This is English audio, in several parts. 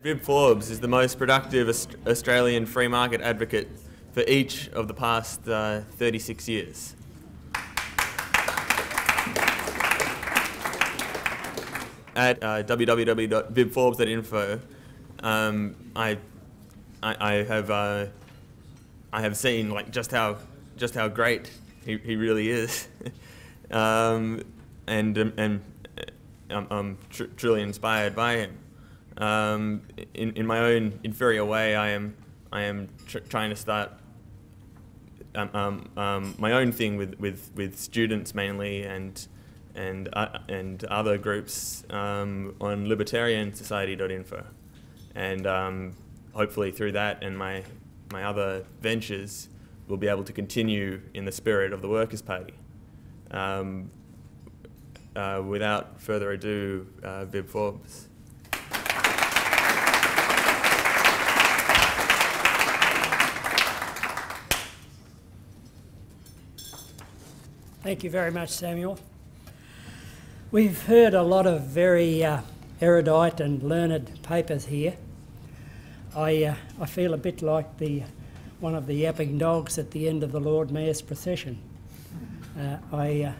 Viv Forbes is the most productive Australian free market advocate for each of the past 36 years. At www.vivforbes.info, I have seen like just how great he really is, and I'm truly inspired by him. In my own inferior way, I am trying to start my own thing with students mainly and other groups on libertariansociety.info, and hopefully through that and my other ventures, we'll be able to continue in the spirit of the Workers' Party. Without further ado, Viv Forbes. Thank you very much, Samuel. We've heard a lot of very erudite and learned papers here. I feel a bit like one of the yapping dogs at the end of the Lord Mayor's procession. I've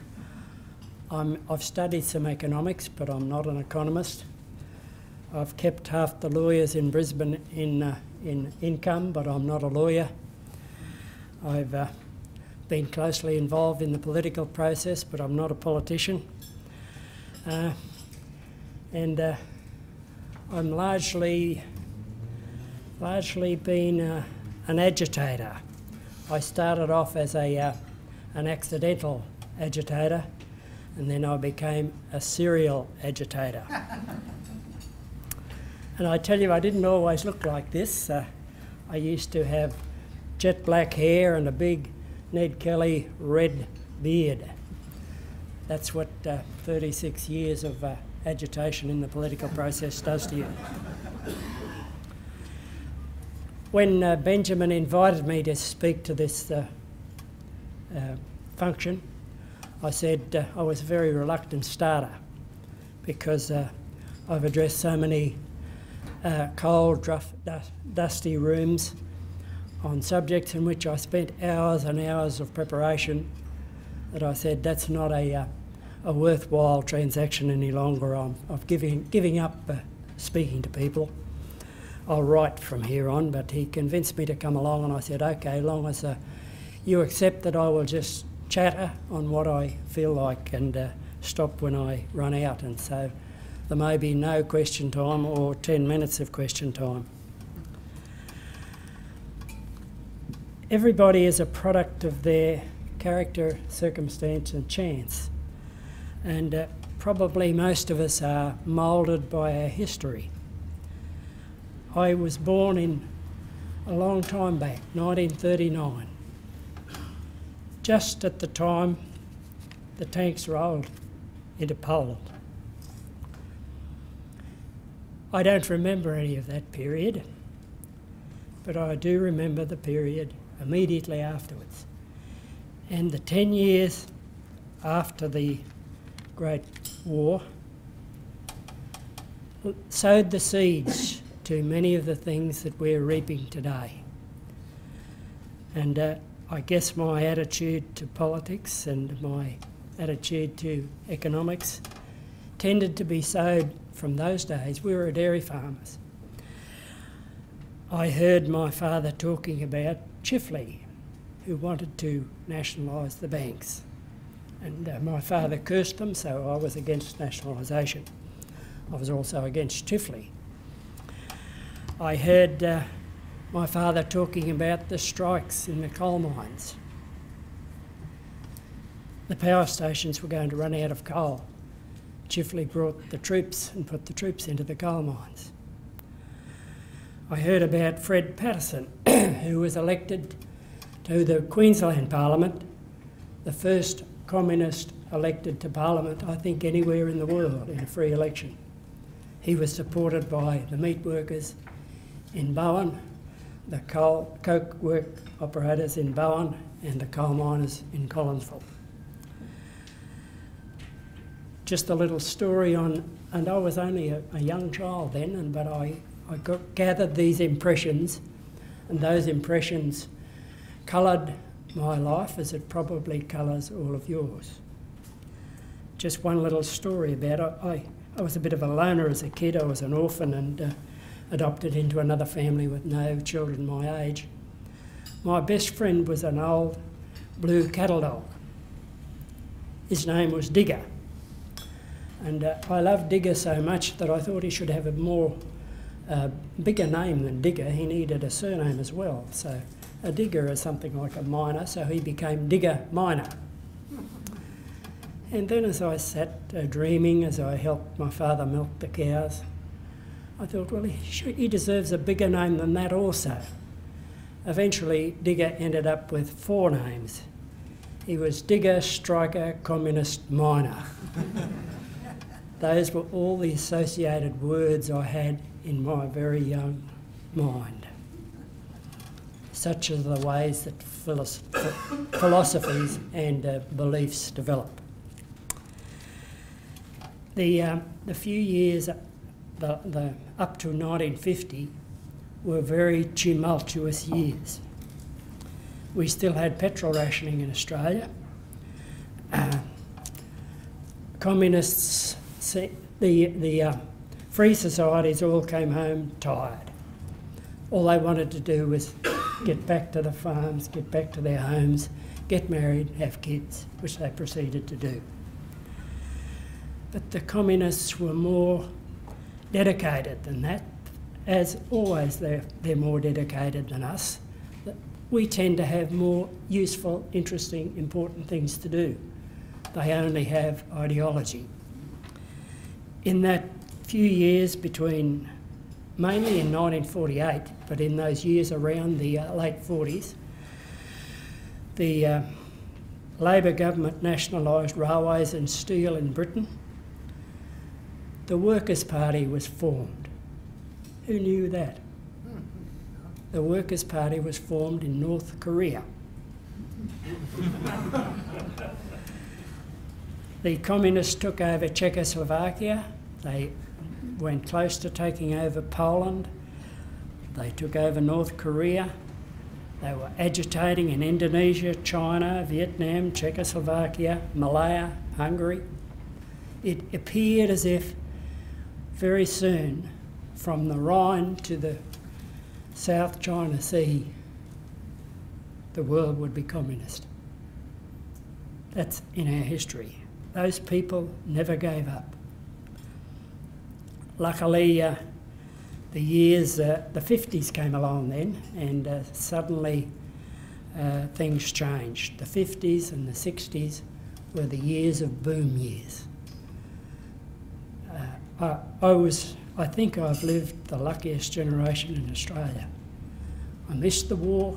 studied some economics, but I'm not an economist. I've kept half the lawyers in Brisbane in income, but I'm not a lawyer. I've been closely involved in the political process, but I'm not a politician. I'm largely been an agitator. I started off as an accidental agitator, and then I became a serial agitator. And I tell you, I didn't always look like this. I used to have jet black hair and a big Ned Kelly red beard. That's what 36 years of agitation in the political process does to you. When Benjamin invited me to speak to this function, I said I was a very reluctant starter because I've addressed so many cold, dusty rooms on subjects in which I spent hours and hours of preparation, that I said that's not a worthwhile transaction any longer. I'm giving up speaking to people. I'll write from here on, but he convinced me to come along, and I said, okay, long as you accept that I will just chatter on what I feel like and stop when I run out. And so there may be no question time or 10 minutes of question time. Everybody is a product of their character, circumstance and chance, and probably most of us are moulded by our history. I was born in a long time back, 1939, just at the time the tanks rolled into Poland. I don't remember any of that period, but I do remember the period immediately afterwards. And the 10 years after the Great War sowed the seeds to many of the things that we're reaping today. And I guess my attitude to politics and my attitude to economics tended to be sowed from those days. We were dairy farmers. I heard my father talking about Chifley, who wanted to nationalise the banks. And my father cursed them, so I was against nationalisation. I was also against Chifley. I heard my father talking about the strikes in the coal mines. The power stations were going to run out of coal. Chifley brought the troops and put the troops into the coal mines. I heard about Fred Paterson, who was elected to the Queensland Parliament, the first communist elected to Parliament, I think, anywhere in the world in a free election. He was supported by the meat workers in Bowen, the coke work operators in Bowen, and the coal miners in Collinsville. Just a little story on, and I was only a young child then, but I I gathered these impressions, and those impressions coloured my life as it probably colours all of yours. Just one little story about it. I was a bit of a loner as a kid. I was an orphan and adopted into another family with no children my age. My best friend was an old blue cattle dog. His name was Digger. And I loved Digger so much that I thought he should have a bigger name than Digger. He needed a surname as well. So a digger is something like a miner, so he became Digger Miner. And then as I sat dreaming, as I helped my father milk the cows, I thought, well, he deserves a bigger name than that also. Eventually, Digger ended up with four names. He was Digger, Striker, Communist, Miner. Those were all the associated words I had in my very young mind. Such are the ways that philosophies and beliefs develop. The few years up to 1950 were very tumultuous years. We still had petrol rationing in Australia. Communists, the free societies all came home tired. All they wanted to do was get back to the farms, get back to their homes, get married, have kids, which they proceeded to do. But the communists were more dedicated than that. As always, they're more dedicated than us. We tend to have more useful, interesting, important things to do. They only have ideology. In that few years between, mainly in 1948, but in those years around the late 40s, the Labor government nationalised railways and steel in Britain. The Workers' Party was formed. Who knew that? The Workers' Party was formed in North Korea. The Communists took over Czechoslovakia. They went close to taking over Poland. They took over North Korea. They were agitating in Indonesia, China, Vietnam, Czechoslovakia, Malaya, Hungary. It appeared as if very soon, from the Rhine to the South China Sea, the world would be communist. That's in our history. Those people never gave up. Luckily, the 50s came along then, and suddenly things changed. The 50s and the 60s were the years of boom years. I think I've lived the luckiest generation in Australia. I missed the war.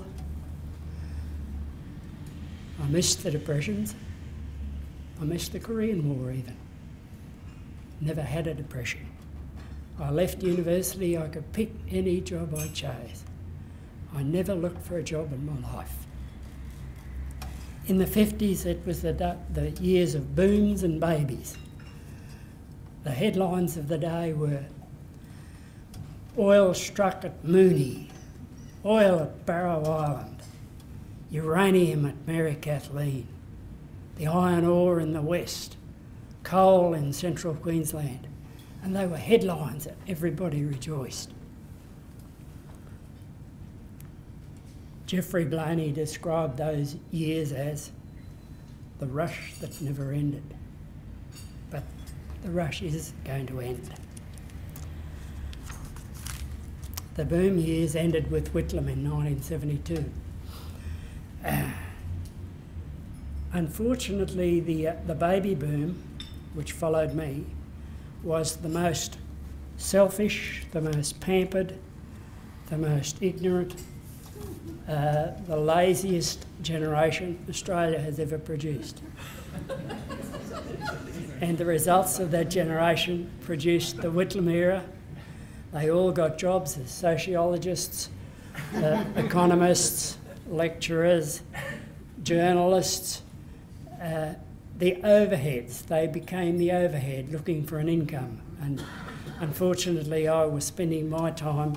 I missed the depressions. I missed the Korean War even. Never had a depression. I left university. I could pick any job I chose. I never looked for a job in my life. In the 50s, it was the years of booms and babies. The headlines of the day were oil struck at Moonee, oil at Barrow Island, uranium at Mary Kathleen, the iron ore in the west, coal in central Queensland. And they were headlines that everybody rejoiced. Geoffrey Blaney described those years as the rush that never ended. But the rush is going to end. The boom years ended with Whitlam in 1972. Unfortunately, the baby boom, which followed me, was the most selfish, the most pampered, the most ignorant, the laziest generation Australia has ever produced. And the results of that generation produced the Whitlam era. They all got jobs as sociologists, economists, lecturers, journalists. The overheads, they became the overhead looking for an income, and Unfortunately, I was spending my time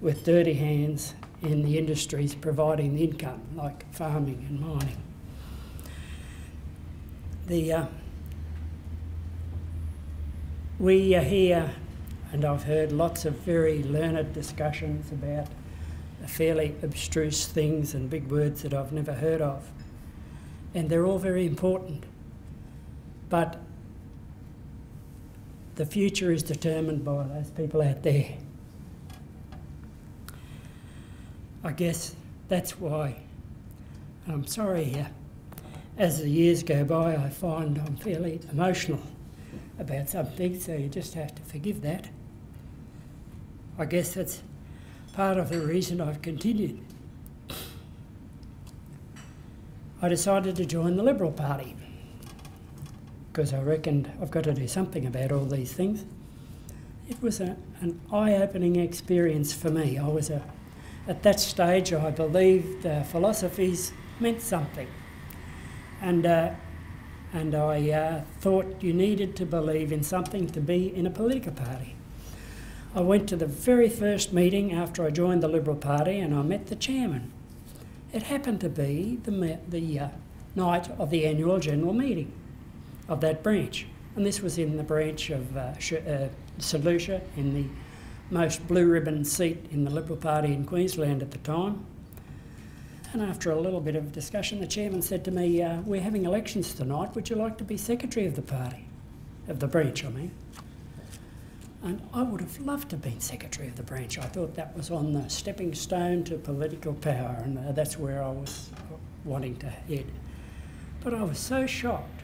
with dirty hands in the industries providing the income, like farming and mining. We are here, and I've heard lots of very learned discussions about fairly abstruse things and big words that I've never heard of. And they're all very important. But the future is determined by those people out there. I guess that's why, and I'm sorry, as the years go by, I find I'm fairly emotional about something, so you just have to forgive that. I guess that's part of the reason I've continued. I decided to join the Liberal Party because I reckoned I've got to do something about all these things. It was an eye-opening experience for me. I was at that stage, I believed philosophies meant something. And I thought you needed to believe in something to be in a political party. I went to the very first meeting after I joined the Liberal Party, and I met the chairman. It happened to be the night of the annual general meeting of that branch. And this was in the branch of St Lucia, in the most blue ribbon seat in the Liberal Party in Queensland at the time. And after a little bit of discussion, the chairman said to me, we're having elections tonight, would you like to be secretary of the party? Of the branch, I mean. And I would have loved to have been secretary of the branch. I thought that was on the stepping stone to political power, and that's where I was wanting to head. But I was so shocked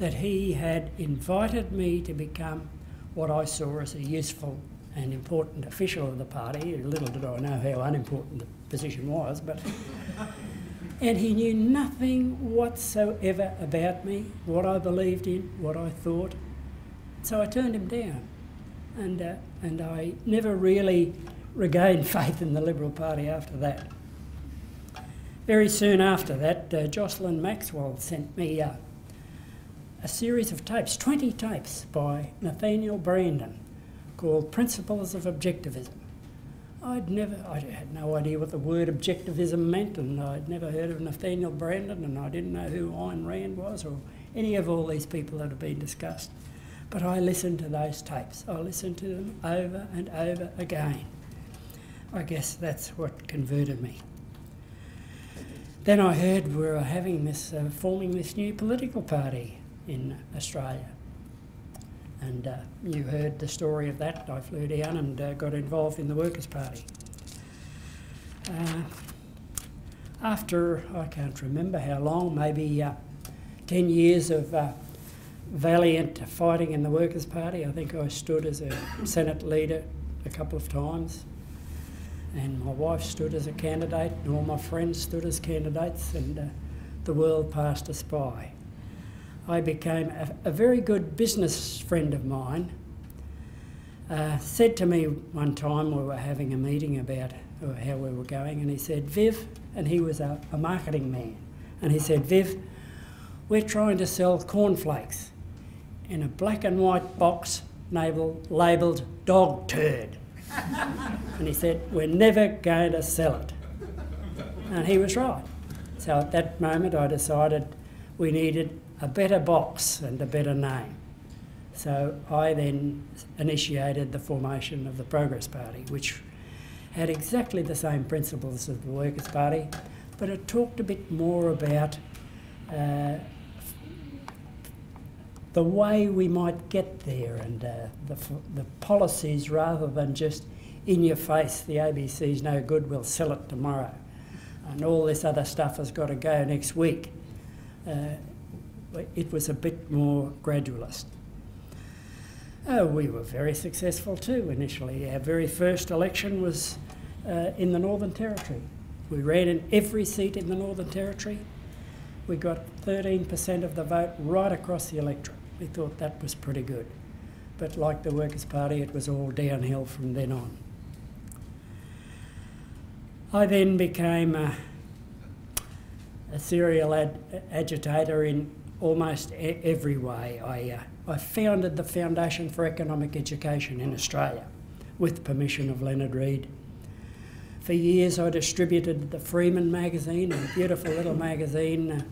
that he had invited me to become what I saw as a useful and important official of the party. Little did I know how unimportant the position was, but and he knew nothing whatsoever about me, what I believed in, what I thought. So I turned him down, and I never really regained faith in the Liberal Party after that. Very soon after that, Jocelyn Maxwell sent me a series of tapes, 20 tapes by Nathaniel Branden, called Principles of Objectivism. I had no idea what the word objectivism meant, and I'd never heard of Nathaniel Branden, and I didn't know who Ayn Rand was or any of all these people that have been discussed. But I listened to those tapes. I listened to them over and over again. I guess that's what converted me. Then I heard we were having this, forming this new political party in Australia. And you heard the story of that. I flew down and got involved in the Workers' Party. After, I can't remember how long, maybe 10 years of valiant fighting in the Workers' Party, I think I stood as a Senate leader a couple of times. And my wife stood as a candidate, and all my friends stood as candidates, and the world passed us by. I became a very good business friend of mine. Said to me one time, we were having a meeting about how we were going, and he said, Viv, and he was a marketing man, and he said, Viv, we're trying to sell cornflakes in a black and white box labelled dog turd. And he said, we're never going to sell it. And he was right. So at that moment I decided we needed a better box and a better name. So I then initiated the formation of the Progress Party, which had exactly the same principles as the Workers' Party, but it talked a bit more about the way we might get there, and the policies, rather than just in your face, the ABC's no good, we'll sell it tomorrow, and all this other stuff has got to go next week. It was a bit more gradualist. We were very successful too initially. Our very first election was in the Northern Territory. We ran in every seat in the Northern Territory. We got 13% of the vote right across the electorate. We thought that was pretty good. But like the Workers' Party, it was all downhill from then on. I then became a serial agitator in almost every way. I founded the Foundation for Economic Education in Australia with permission of Leonard Reed. For years I distributed the Freeman magazine, a beautiful little magazine.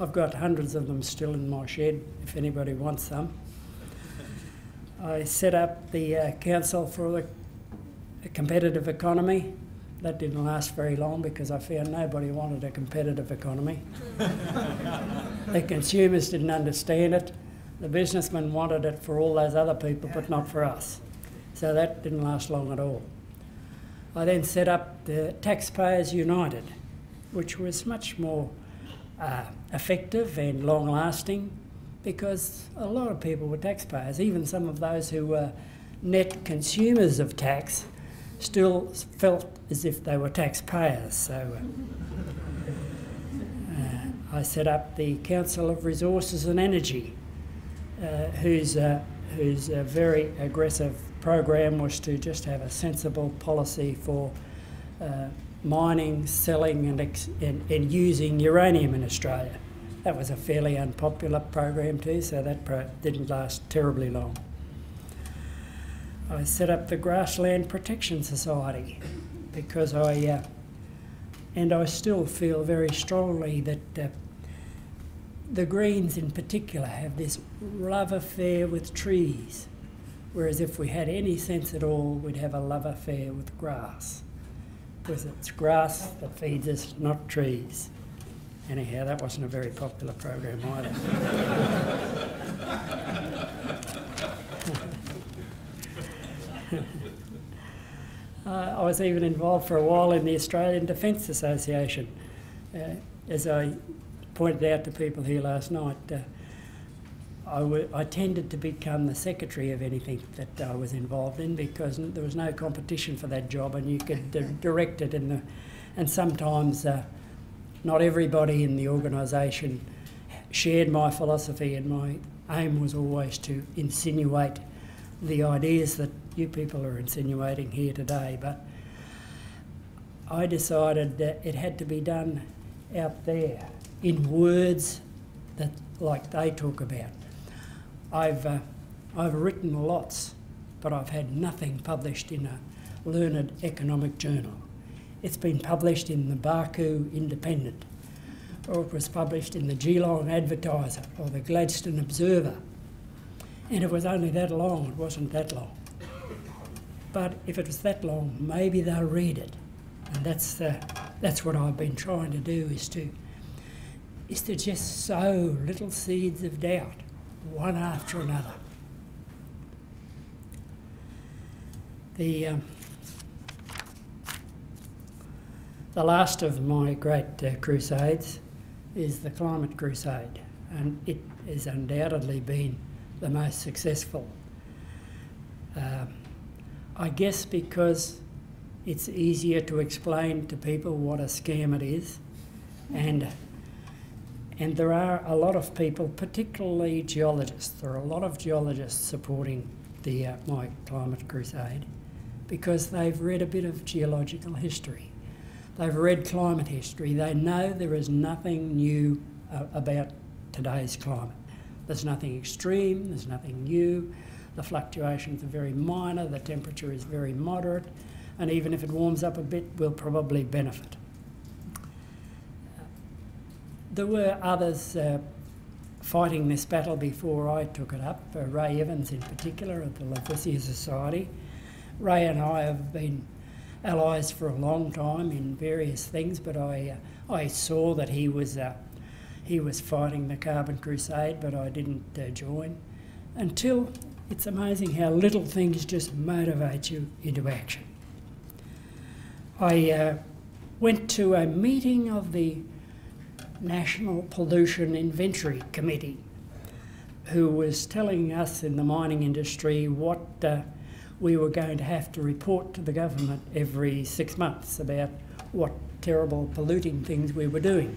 I've got hundreds of them still in my shed if anybody wants them. I set up the Council for a Competitive Economy. That didn't last very long because I found nobody wanted a competitive economy. The consumers didn't understand it. The businessmen wanted it for all those other people, but not for us. So that didn't last long at all. I then set up the Taxpayers United, which was much more effective and long-lasting because a lot of people were taxpayers. Even some of those who were net consumers of tax still felt as if they were taxpayers. So I set up the Council of Resources and Energy, whose very aggressive program was to just have a sensible policy for mining, selling and using uranium in Australia. That was a fairly unpopular program too, so that didn't last terribly long. I set up the Grassland Protection Society because I still feel very strongly that the Greens in particular have this love affair with trees, whereas if we had any sense at all, we'd have a love affair with grass, because it's grass that feeds us, not trees. Anyhow, that wasn't a very popular program either. I was even involved for a while in the Australian Defence Association. As I pointed out to people here last night, I tended to become the secretary of anything that I was involved in because there was no competition for that job, and you could direct it in the, and sometimes not everybody in the organisation shared my philosophy, and my aim was always to insinuate the ideas that you people are insinuating here today. But I decided that it had to be done out there in words that like they talk about. I've written lots, but I've had nothing published in a learned economic journal. It's been published in the Baku Independent, or it was published in the Geelong Advertiser, or the Gladstone Observer. And it was only that long, it wasn't that long. But if it was that long, maybe they'll read it. And that's what I've been trying to do, is to just sow little seeds of doubt, one after another. The last of my great crusades is the Climate Crusade, and it has undoubtedly been the most successful. I guess because it's easier to explain to people what a scam it is, and there are a lot of people, particularly geologists. There are a lot of geologists supporting the my Climate Crusade because they've read a bit of geological history. They've read climate history. They know there is nothing new about today's climate. There's nothing extreme, there's nothing new. The fluctuations are very minor, the temperature is very moderate, and even if it warms up a bit, we'll probably benefit. There were others fighting this battle before I took it up, Ray Evans in particular at the Lavoisier Society. Ray and I have been allies for a long time in various things, but I saw that he was fighting the Carbon Crusade, but I didn't join until it's amazing how little things just motivate you into action. I went to a meeting of the National Pollution Inventory Committee, who was telling us in the mining industry what we were going to have to report to the government every 6 months about what terrible polluting things we were doing.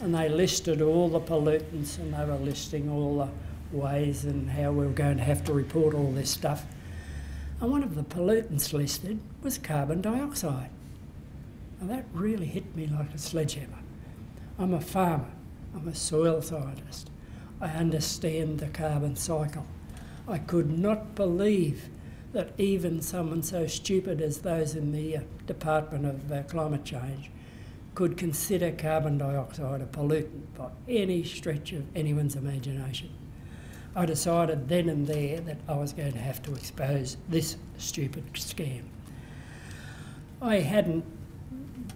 And they listed all the pollutants, and they were listing all the ways and how we were going to have to report all this stuff. And one of the pollutants listed was carbon dioxide. And that really hit me like a sledgehammer. I'm a farmer, I'm a soil scientist, I understand the carbon cycle. I could not believe that even someone so stupid as those in the Department of Climate Change could consider carbon dioxide a pollutant by any stretch of anyone's imagination. I decided then and there that I was going to have to expose this stupid scam. I hadn't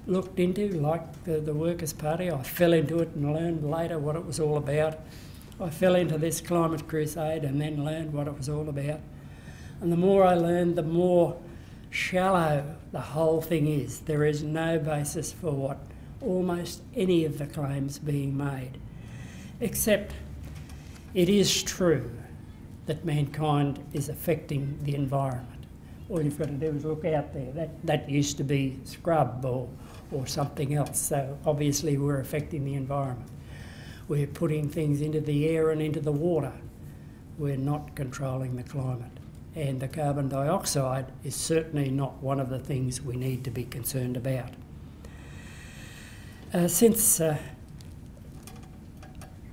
looked into, like the Workers' Party, I fell into it and learned later what it was all about. I fell into this climate crusade and then learned what it was all about. And the more I learned, the more shallow the whole thing is. There is no basis for what almost any of the claims being made, except it is true that mankind is affecting the environment. All you've got to do is look out there. That used to be scrub or something else, so obviously we're affecting the environment. We're putting things into the air and into the water. We're not controlling the climate. And the carbon dioxide is certainly not one of the things we need to be concerned about. Since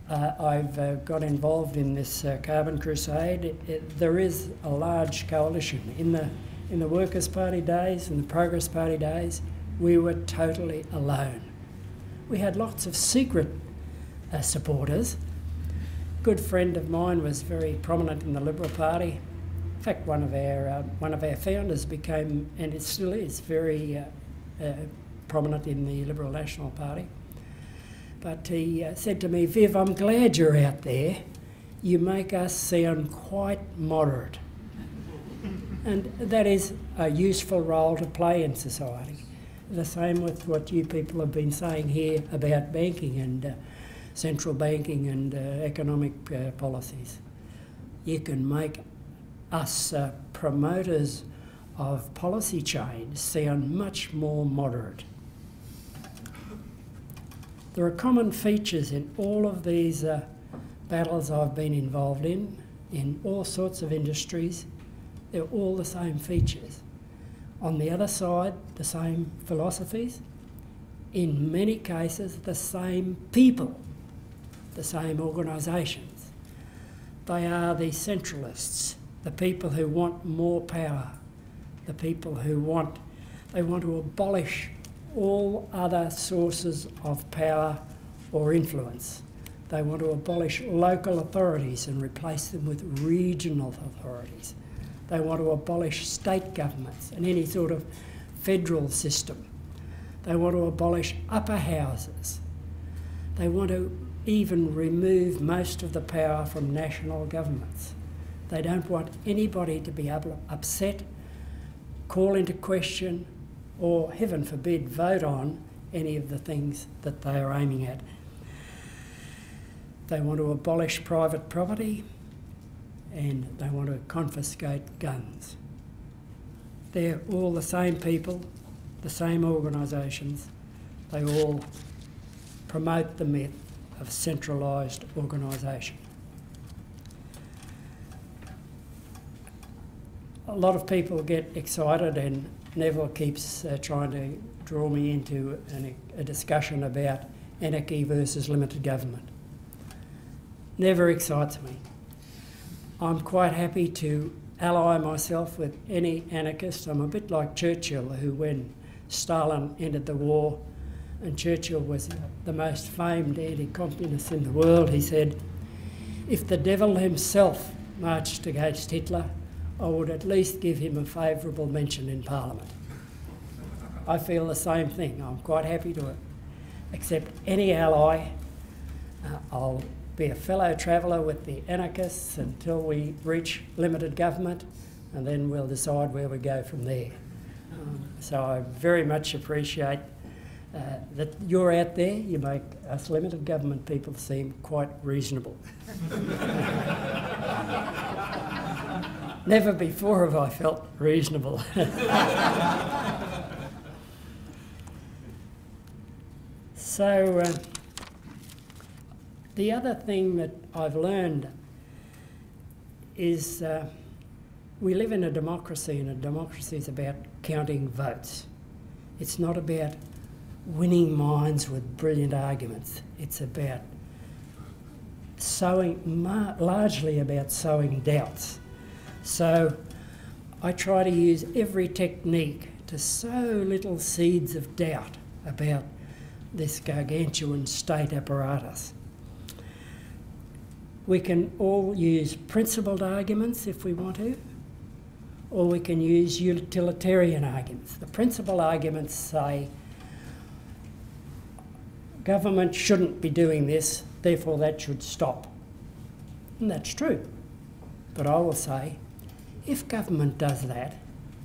I've got involved in this carbon crusade, there is a large coalition. In the Workers' Party days, in the Progress Party days, we were totally alone. We had lots of secret supporters. A good friend of mine was very prominent in the Liberal Party. In fact, one of our founders became, and it still is, very prominent in the Liberal National Party. But he said to me, "Viv, I'm glad you're out there. You make us sound quite moderate." And that is a useful role to play in society. The same with what you people have been saying here about banking and central banking and economic policies. You can make us promoters of policy change sound much more moderate. There are common features in all of these battles I've been involved in all sorts of industries. They're all the same features. On the other side, the same philosophies. In many cases, the same people, the same organisations. They are the centralists, the people who want more power, the people who want to abolish all other sources of power or influence. They want to abolish local authorities and replace them with regional authorities. They want to abolish state governments and any sort of federal system. They want to abolish upper houses. They want to even remove most of the power from national governments. They don't want anybody to be able to upset, call into question, or, heaven forbid, vote on any of the things that they are aiming at. They want to abolish private property and they want to confiscate guns. They're all the same people, the same organisations. They all promote the myth of centralised organisation. A lot of people get excited, and Neville keeps trying to draw me into a discussion about anarchy versus limited government. Never excites me. I'm quite happy to ally myself with any anarchist. I'm a bit like Churchill, who, when Stalin entered the war, and Churchill was the most famed anti-communist in the world, he said, "If the devil himself marched against Hitler, I would at least give him a favourable mention in Parliament." I feel the same thing. I'm quite happy to accept any ally. I'll be a fellow traveller with the anarchists until we reach limited government, and then we'll decide where we go from there. So I very much appreciate that you're out there. You make us limited government people seem quite reasonable. Never before have I felt reasonable. So the other thing that I've learned is we live in a democracy, and a democracy is about counting votes. It's not about winning minds with brilliant arguments. It's about largely about sowing doubts. So I try to use every technique to sow little seeds of doubt about this gargantuan state apparatus. We can all use principled arguments if we want to, or we can use utilitarian arguments. The principled arguments say, government shouldn't be doing this, therefore that should stop. And that's true. But I will say, if government does that,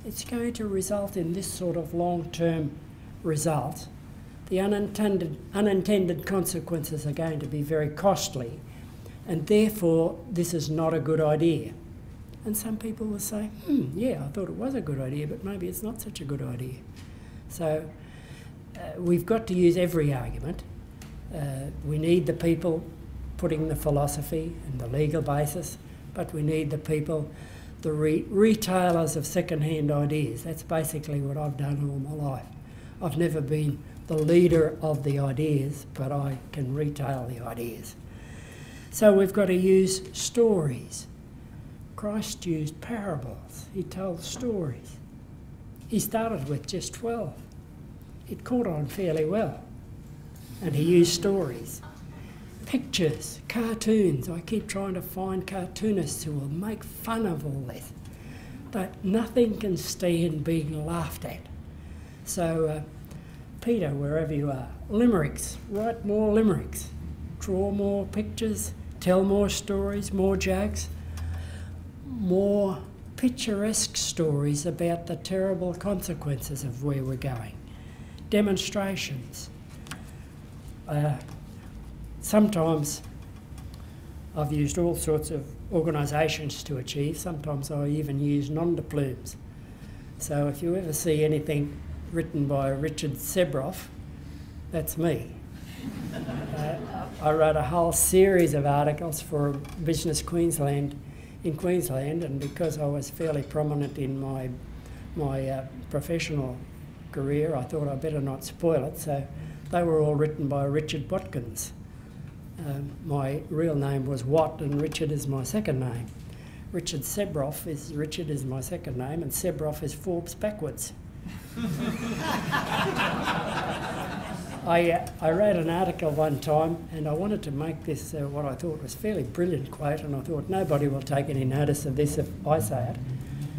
it's going to result in this sort of long-term result. The unintended consequences are going to be very costly, and therefore this is not a good idea. And some people will say, yeah, I thought it was a good idea, but maybe it's not such a good idea. So we've got to use every argument. We need the people putting the philosophy and the legal basis, but we need the people, the retailers of second-hand ideas. That's basically what I've done all my life. I've never been the leader of the ideas, but I can retail the ideas. So we've got to use stories. Christ used parables. He told stories. He started with just 12. It caught on fairly well. And he used stories. Pictures, cartoons. I keep trying to find cartoonists who will make fun of all this. But nothing can stand being laughed at. So, Peter, wherever you are, limericks. Write more limericks. Draw more pictures. Tell more stories, more jokes. More picturesque stories about the terrible consequences of where we're going. Demonstrations. Sometimes I've used all sorts of organisations to achieve. Sometimes I even use nom de plumes. So if you ever see anything written by Richard Sebroff, that's me. I wrote a whole series of articles for Business Queensland in Queensland, and because I was fairly prominent in my professional career, I thought I'd better not spoil it. So they were all written by Richard Watkins. My real name was Watt, and Richard is my second name. Richard is my second name, and Sebroff is Forbes backwards. I wrote an article one time, and I wanted to make this what I thought was a fairly brilliant quote, and I thought nobody will take any notice of this if I say it.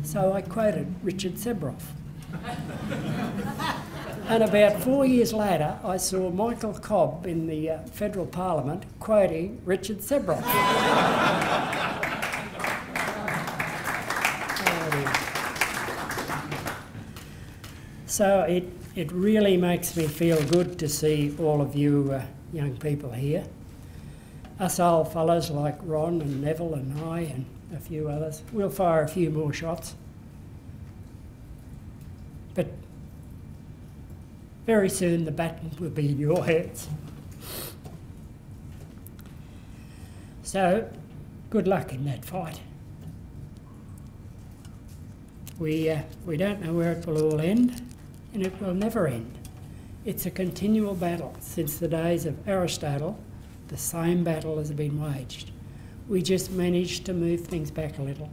So I quoted Richard Sebroff. And about 4 years later, I saw Michael Cobb in the federal parliament quoting Richard Sebroff. So it really makes me feel good to see all of you young people here. Us old fellows like Ron and Neville and I and a few others, we'll fire a few more shots. But very soon the baton will be in your hands. So, good luck in that fight. We don't know where it will all end, and it will never end. It's a continual battle. Since the days of Aristotle, the same battle has been waged. We just manage to move things back a little.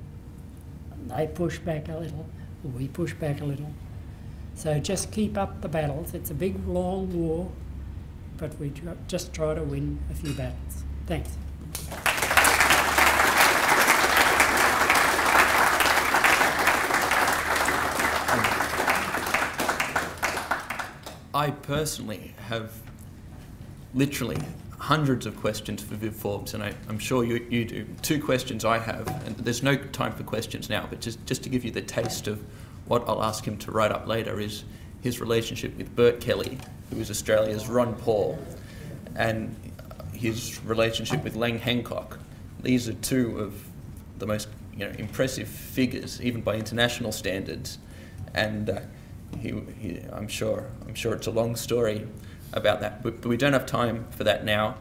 They push back a little, we push back a little. So just keep up the battles. It's a big, long war, but we just try to win a few battles. Thanks. I personally have literally hundreds of questions for Viv Forbes, and I'm sure you do. Two questions I have, and there's no time for questions now, but just to give you the taste of what I'll ask him to write up later is his relationship with Bert Kelly, who is Australia's Ron Paul, and his relationship with Lang Hancock. These are two of the most impressive figures, even by international standards, and I'm sure it's a long story about that, but we don't have time for that now.